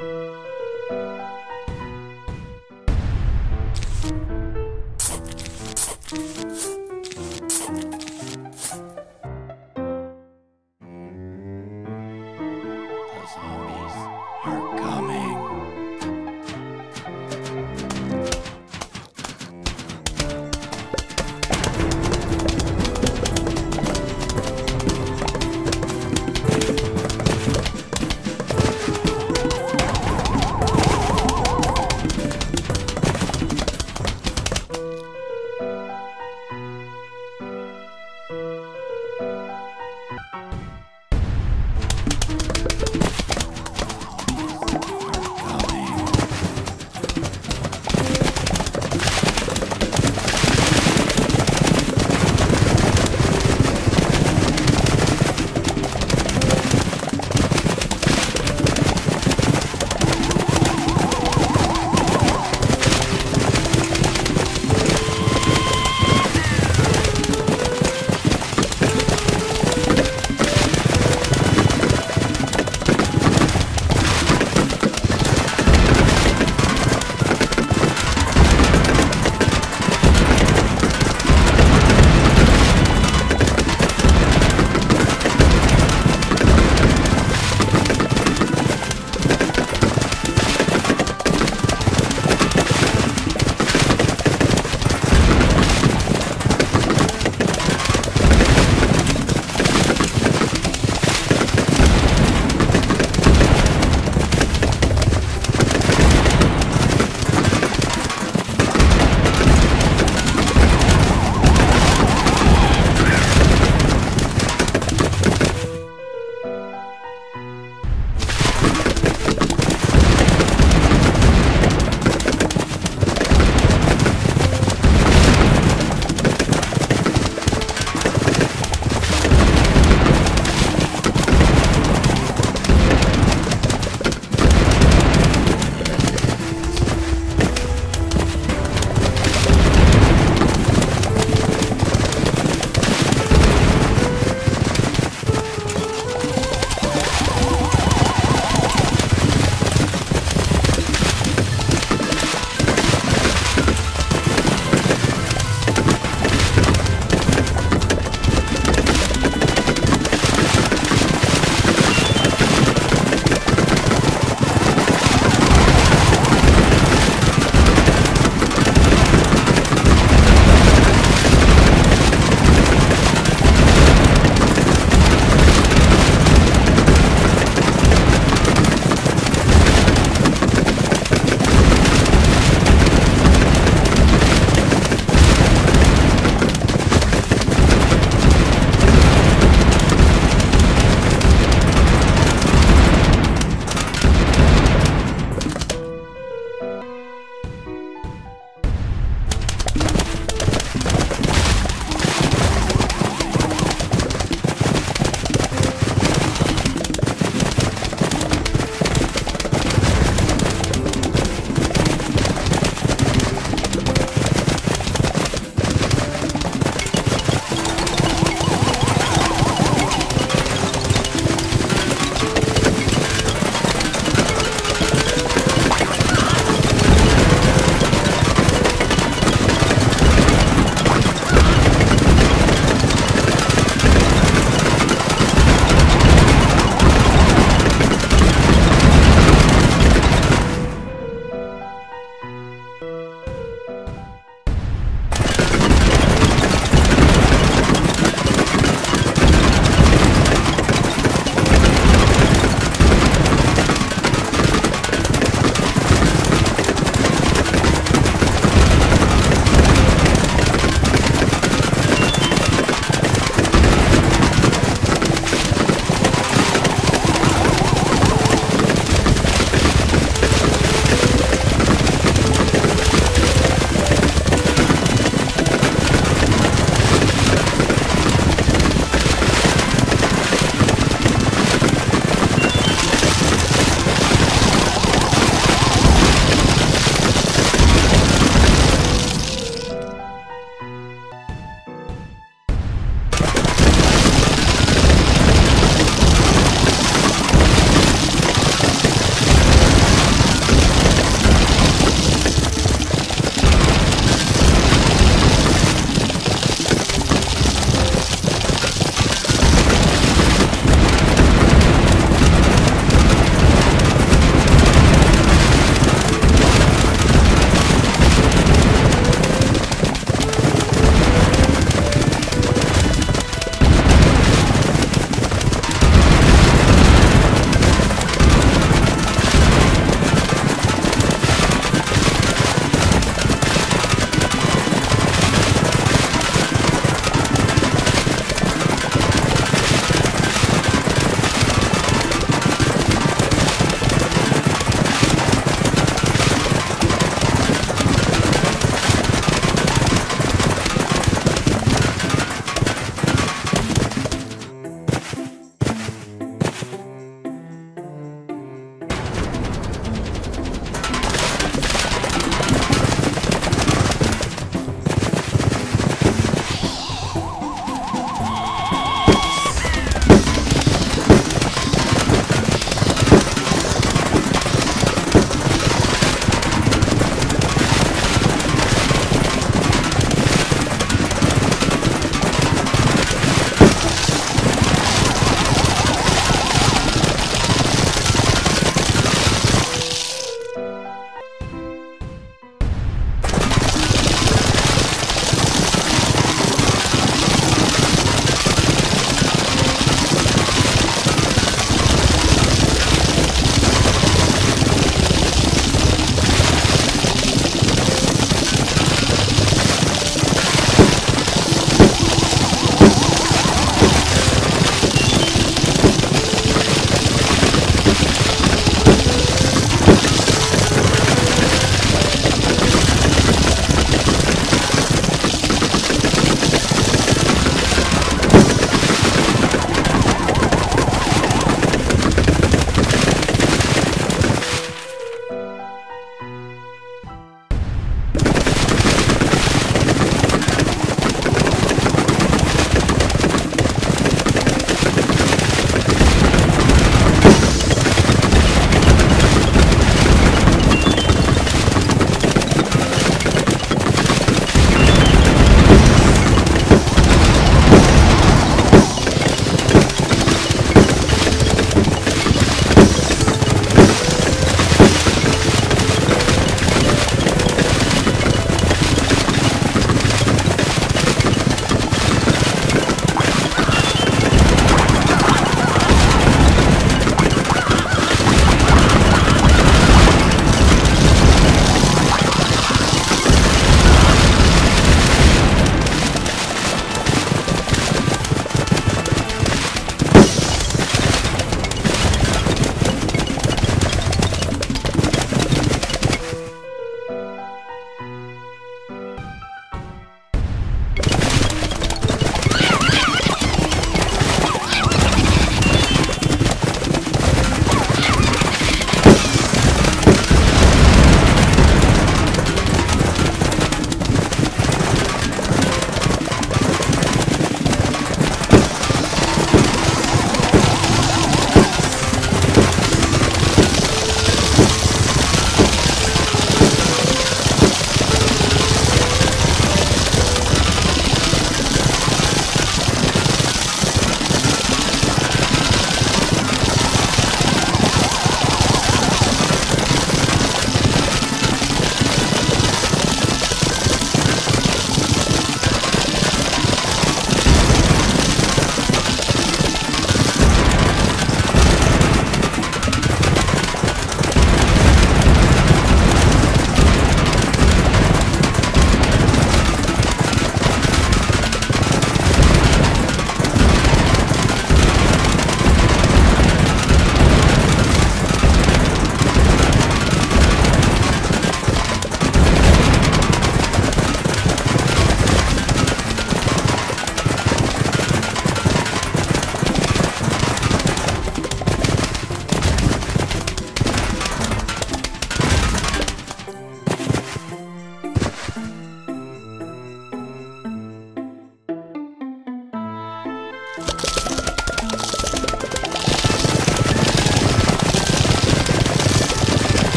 Zombies are coming.